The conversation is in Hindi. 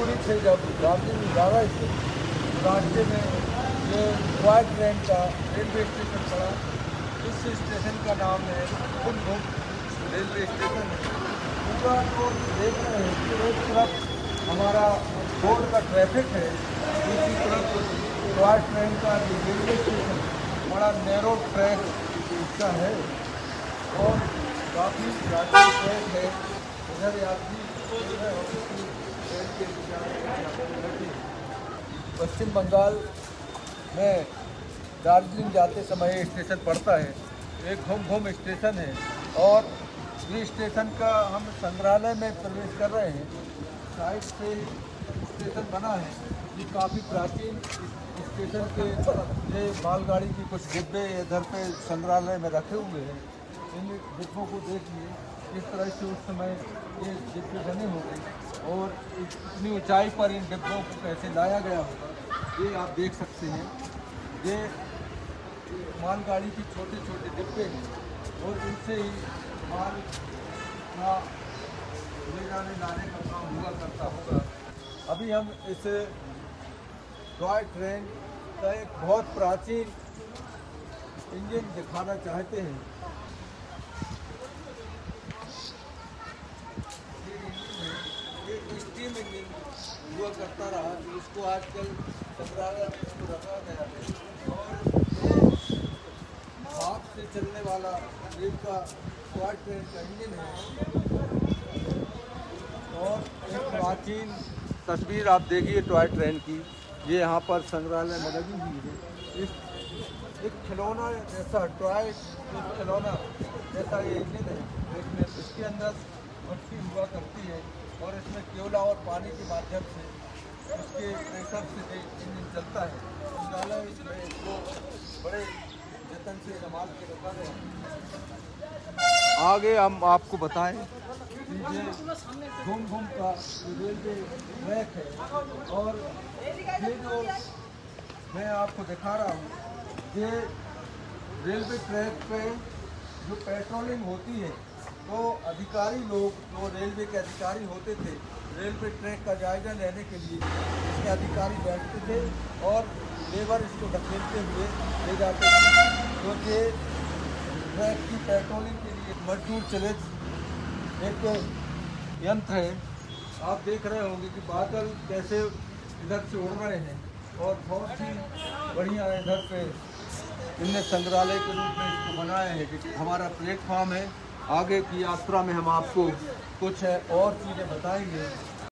सिलीगुड़ी से जब दार्जिलिंग जा रहा है रास्ते में ये टॉय ट्रेन का रेलवे स्टेशन पड़ा। इस स्टेशन का नाम है घूम रेलवे स्टेशन। पूरा तो देख रहे हैं कि एक तरफ हमारा रोड का ट्रैफिक है, दूसरी तरफ टॉय ट्रेन का रेलवे स्टेशन। बड़ा नैरो ट्रैक इसका है और काफ़ी यात्री ट्रैक है। इधर यात्री पश्चिम बंगाल में दार्जिलिंग जाते समय स्टेशन पड़ता है। एक घूम स्टेशन है और ये स्टेशन का हम संग्रहालय में प्रवेश कर रहे हैं। साइड से स्टेशन बना है। ये काफ़ी प्राचीन स्टेशन के ये मालगाड़ी की कुछ डिब्बे इधर पे संग्रहालय में रखे हुए हैं। इन डिब्बों को देखिए किस तरह से उस समय ये डिब्बे बने होंगे और इतनी ऊंचाई पर इन डिब्बों को कैसे लाया गया होगा, ये आप देख सकते हैं। ये मालगाड़ी की छोटे छोटे डिब्बे हैं और इनसे ही माल का ले जाने लाने का काम हुआ करता होगा। अभी हम इस टॉय ट्रेन का एक बहुत प्राचीन इंजन दिखाना चाहते हैं। हुआ करता रहा, उसको आजकल संग्रहालय में इसको रखा गया है और भाप से चलने वाला रेल का टॉय ट्रेन का इंजन है। और एक प्राचीन तस्वीर आप देखिए टॉय ट्रेन की, ये यहाँ पर संग्रहालय में लगी हुई है। इस एक खिलौना जैसा टॉय खिलौना जैसा ये इंजन है, इसके अंदर भट्टी हुआ करती है और इसमें कोयला और पानी के माध्यम से उसके प्रेशर से इंजन चलता है। संग्रहालय में इसको बड़े जतन से इस्तेमाल किया जाता है। आगे हम आपको बताएं घूम का रेलवे ट्रैक है और ये जो मैं आपको दिखा रहा हूँ ये रेलवे ट्रैक पे जो पेट्रोलिंग होती है तो अधिकारी लोग जो रेलवे के अधिकारी होते थे रेलवे ट्रैक का जायजा लेने के लिए इसके अधिकारी बैठते थे और लेबर इसको ढकेलते हुए ले जाते थे क्योंकि ट्रैक की पेट्रोलिंग के लिए मजदूर चलित एक यंत्र है। आप देख रहे होंगे कि बादल कैसे इधर से उड़ रहे हैं और बहुत ही बढ़िया इधर पे इनने संग्रहालय के रूप में इसको बनाया है कि हमारा प्लेटफॉर्म है। आगे की यात्रा में हम आपको कुछ और चीज़ें बताएंगे।